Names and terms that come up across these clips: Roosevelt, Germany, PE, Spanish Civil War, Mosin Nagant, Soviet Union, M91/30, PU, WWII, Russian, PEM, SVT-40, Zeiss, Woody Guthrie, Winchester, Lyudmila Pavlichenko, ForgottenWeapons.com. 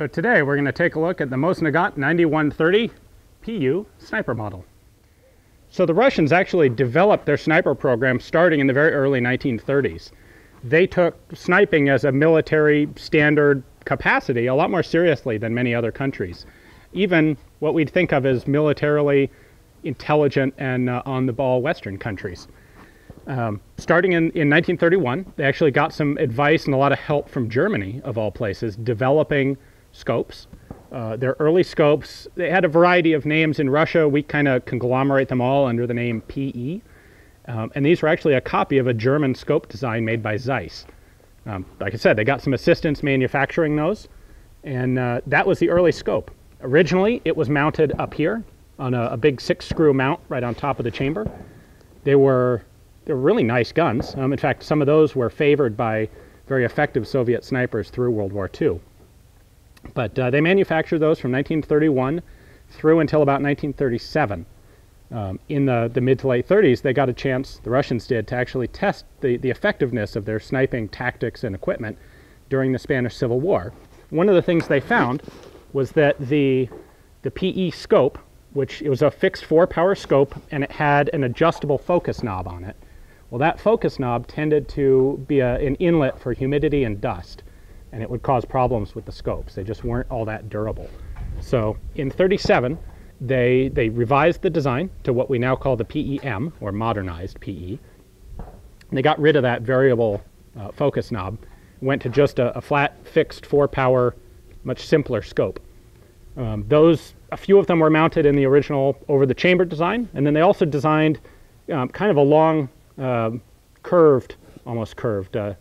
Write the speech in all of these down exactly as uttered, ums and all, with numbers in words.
So today we're going to take a look at the Mosin Nagant ninety-one thirty P U sniper model. So the Russians actually developed their sniper program starting in the very early nineteen thirties. They took sniping as a military standard capacity a lot more seriously than many other countries. Even what we'd think of as militarily intelligent and uh, on-the-ball Western countries. Um, starting in, in nineteen thirty-one, they actually got some advice and a lot of help from Germany, of all places, developing scopes. Uh, their early scopes, they had a variety of names in Russia. We kind of conglomerate them all under the name P E. Um, and these were actually a copy of a German scope design made by Zeiss. Um, like I said, they got some assistance manufacturing those, and uh, that was the early scope. Originally, it was mounted up here on a, a big six-screw mount right on top of the chamber. They were, they were really nice guns. Um, in fact, some of those were favored by very effective Soviet snipers through World War Two. But uh, they manufactured those from nineteen thirty-one through until about nineteen thirty-seven. Um, in the, the mid to late thirties, they got a chance, the Russians did, to actually test the, the effectiveness of their sniping tactics and equipment during the Spanish Civil War. One of the things they found was that the, the P E scope, which it was a fixed four-power scope, and it had an adjustable focus knob on it. Well, that focus knob tended to be a, an inlet for humidity and dust, and it would cause problems with the scopes. They just weren't all that durable. So in thirty-seven, they, they revised the design to what we now call the P E M, or modernized P E. And they got rid of that variable uh, focus knob, went to just a, a flat, fixed, four-power, much simpler scope. Um, those, a few of them were mounted in the original over-the-chamber design, and then they also designed um, kind of a long, uh, curved, almost curved, uh,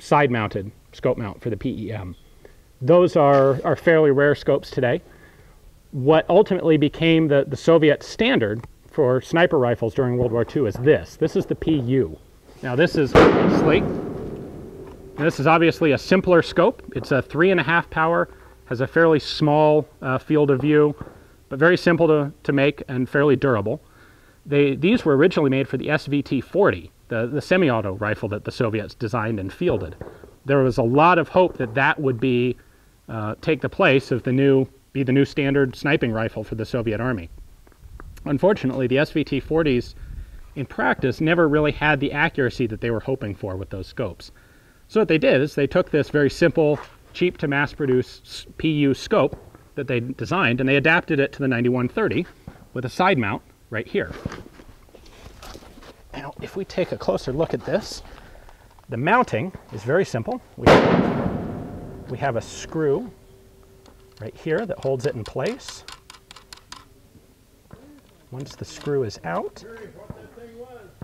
side-mounted scope mount for the P E M. Those are, are fairly rare scopes today. What ultimately became the, the Soviet standard for sniper rifles during World War Two is this. This is the P U. Now this is obviously, this is obviously a simpler scope. It's a three and a half power, has a fairly small uh, field of view, but very simple to, to make and fairly durable. They, these were originally made for the S V T forty, the, the semi-auto rifle that the Soviets designed and fielded. There was a lot of hope that that would be uh, take the place of the new, be the new standard sniping rifle for the Soviet Army. Unfortunately, the S V T forties in practice never really had the accuracy that they were hoping for with those scopes. So what they did is they took this very simple, cheap to mass-produce P U scope that they designed, and they adapted it to the ninety-one thirty with a side mount right here. Now, if we take a closer look at this, the mounting is very simple. We have, we have a screw right here that holds it in place. Once the screw is out,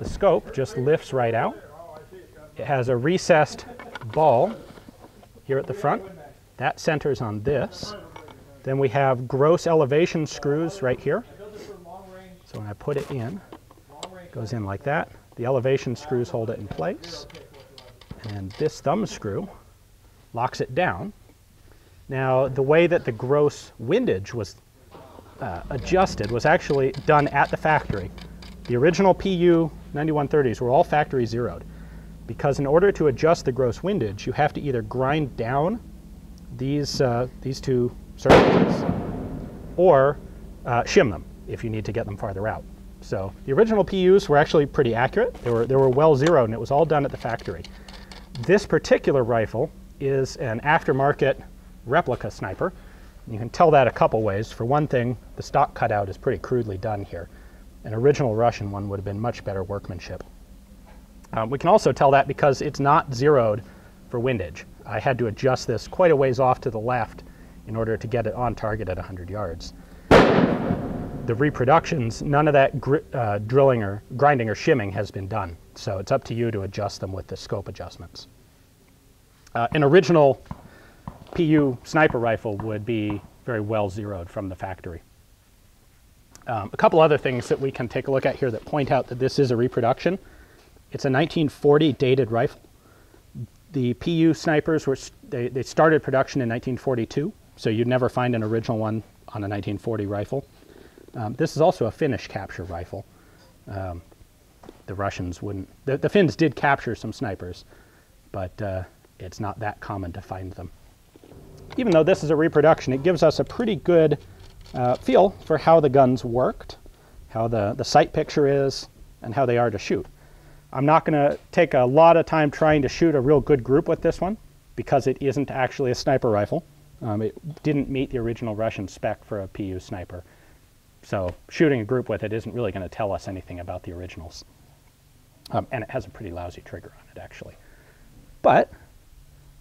the scope just lifts right out. It has a recessed ball here at the front. That centers on this. Then we have gross elevation screws right here. So when I put it in, it goes in like that. The elevation screws hold it in place. And this thumb screw locks it down. Now, the way that the gross windage was uh, adjusted was actually done at the factory. The original P U ninety-one thirties were all factory zeroed, because in order to adjust the gross windage, you have to either grind down these, uh, these two surfaces or uh, shim them if you need to get them farther out. So the original P Us were actually pretty accurate. They were, they were well zeroed, and it was all done at the factory. This particular rifle is an aftermarket replica sniper. And you can tell that a couple ways. For one thing, the stock cutout is pretty crudely done here. An original Russian one would have been much better workmanship. Um, we can also tell that because it's not zeroed for windage. I had to adjust this quite a ways off to the left in order to get it on target at one hundred yards. The reproductions, none of that gr uh, drilling or grinding or shimming has been done. So it's up to you to adjust them with the scope adjustments. Uh, an original P U sniper rifle would be very well zeroed from the factory. Um, a couple other things that we can take a look at here that point out that this is a reproduction. It's a nineteen forty dated rifle. The P U snipers, were they, they started production in nineteen forty-two, so you'd never find an original one on a nineteen forty rifle. Um, this is also a Finnish capture rifle. Um, the Russians wouldn't, the, the Finns did capture some snipers, but uh, it's not that common to find them. even though this is a reproduction, it gives us a pretty good uh, feel for how the guns worked, how the, the sight picture is, and how they are to shoot. I'm not going to take a lot of time trying to shoot a real good group with this one, because it isn't actually a sniper rifle. Um, it didn't meet the original Russian spec for a P U sniper. So shooting a group with it isn't really going to tell us anything about the originals. Um, and it has a pretty lousy trigger on it, actually. But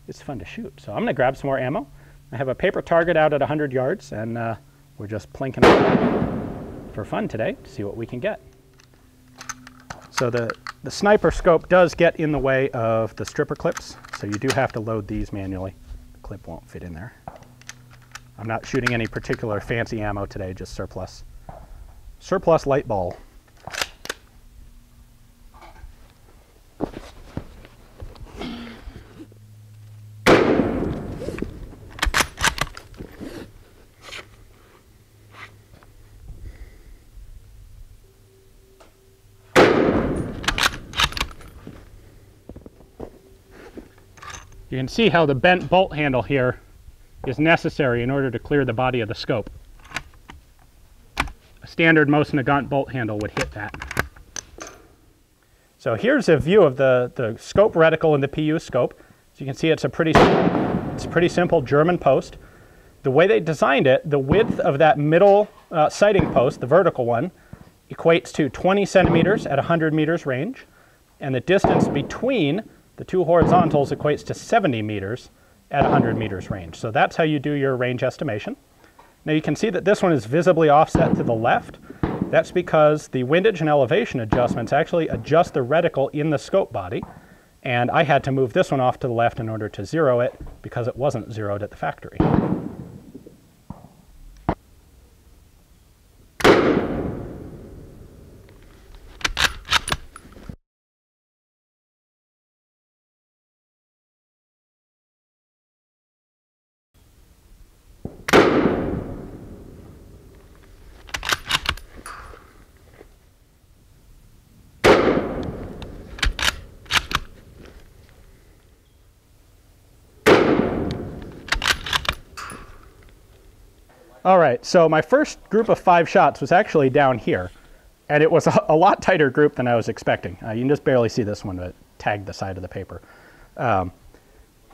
it's fun to shoot. So I'm going to grab some more ammo. I have a paper target out at one hundred yards, and uh, we're just plinking up for fun today to see what we can get. So the, the sniper scope does get in the way of the stripper clips, so you do have to load these manually. The clip won't fit in there. I'm not shooting any particular fancy ammo today, just surplus. Surplus light ball. You can see how the bent bolt handle here is necessary in order to clear the body of the scope. A standard Mosin Nagant bolt handle would hit that. So here's a view of the, the scope reticle in the P U scope. So you can see it's a pretty, it's a pretty simple German post. The way they designed it, the width of that middle uh, sighting post, the vertical one, equates to twenty centimeters at one hundred meters range, and the distance between the two horizontals equates to seventy meters at one hundred meters range. So that's how you do your range estimation. Now you can see that this one is visibly offset to the left. That's because the windage and elevation adjustments actually adjust the reticle in the scope body, and I had to move this one off to the left in order to zero it because it wasn't zeroed at the factory. All right, so my first group of five shots was actually down here, and it was a, a lot tighter group than I was expecting. Uh, you can just barely see this one, but it tagged the side of the paper. Um,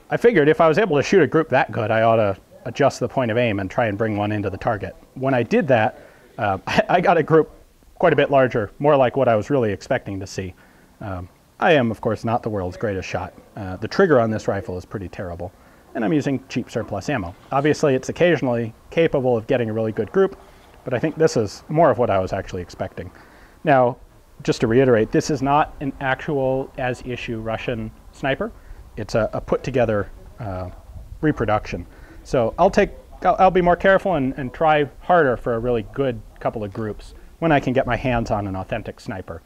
I figured if I was able to shoot a group that good, I ought to adjust the point of aim and try and bring one into the target. When I did that, uh, I, I got a group quite a bit larger, more like what I was really expecting to see. Um, I am, of course, not the world's greatest shot. Uh, the trigger on this rifle is pretty terrible, and I'm using cheap surplus ammo. Obviously, it's occasionally capable of getting a really good group, but I think this is more of what I was actually expecting. Now, just to reiterate, this is not an actual as-issue Russian sniper. It's a, a put-together uh, reproduction. So I'll, take, I'll, I'll be more careful and, and try harder for a really good couple of groups when I can get my hands on an authentic sniper.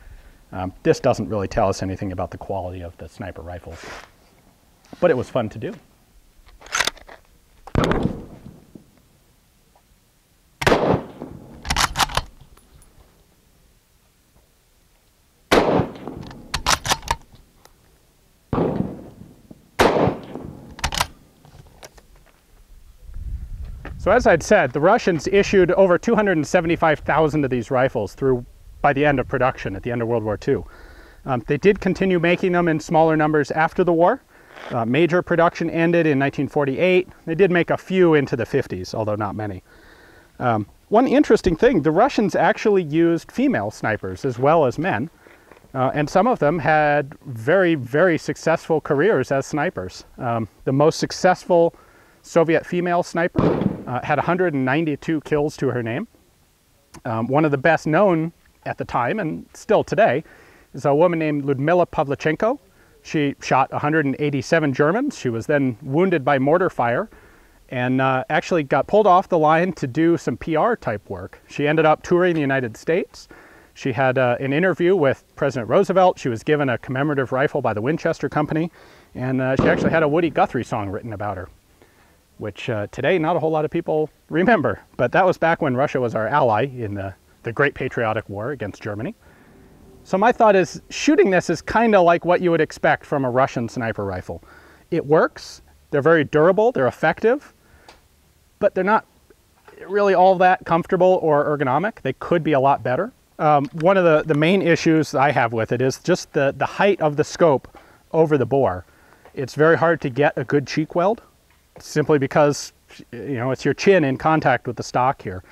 Um, this doesn't really tell us anything about the quality of the sniper rifles, but it was fun to do. So as I'd said, the Russians issued over two hundred seventy-five thousand of these rifles through by the end of production at the end of World War Two. Um, they did continue making them in smaller numbers after the war. Uh, major production ended in nineteen forty-eight. They did make a few into the fifties, although not many. Um, one interesting thing, the Russians actually used female snipers as well as men, uh, and some of them had very, very successful careers as snipers. Um, the most successful Soviet female sniper uh, had one hundred ninety-two kills to her name. Um, one of the best known at the time, and still today, is a woman named Lyudmila Pavlichenko. She shot one hundred eighty-seven Germans. She was then wounded by mortar fire and uh, actually got pulled off the line to do some P R type work. She ended up touring the United States. She had uh, an interview with President Roosevelt. She was given a commemorative rifle by the Winchester Company, and uh, she actually had a Woody Guthrie song written about her, which uh, today not a whole lot of people remember, but that was back when Russia was our ally in the, the Great Patriotic War against Germany. So my thought is, shooting this is kind of like what you would expect from a Russian sniper rifle. It works, they're very durable, they're effective, but they're not really all that comfortable or ergonomic. They could be a lot better. Um, one of the, the main issues I have with it is just the, the height of the scope over the bore. It's very hard to get a good cheek weld simply because, you know, it's your chin in contact with the stock here.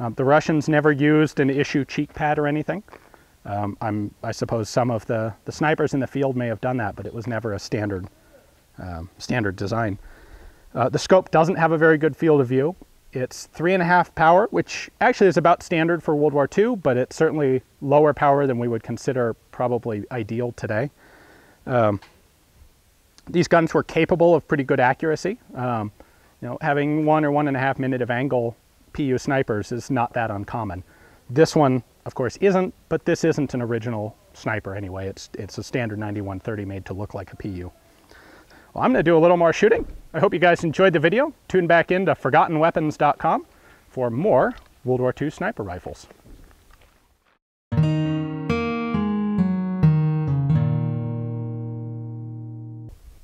Um, the Russians never used an issue cheek pad or anything. Um, I'm, I suppose some of the, the snipers in the field may have done that, but it was never a standard, um, standard design. Uh, the scope doesn't have a very good field of view. It's three and a half power, which actually is about standard for World War Two, but it's certainly lower power than we would consider probably ideal today. Um, these guns were capable of pretty good accuracy. Um, you know, having one or one and a half minute of angle P U snipers is not that uncommon. This one, of course, isn't, but this isn't an original sniper anyway. It's, it's a standard ninety-one thirty made to look like a P U. Well, I'm going to do a little more shooting. I hope you guys enjoyed the video. Tune back in to Forgotten Weapons dot com for more World War Two sniper rifles.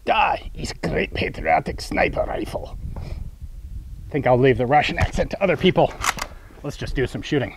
Da is great patriotic sniper rifle. I think I'll leave the Russian accent to other people. Let's just do some shooting.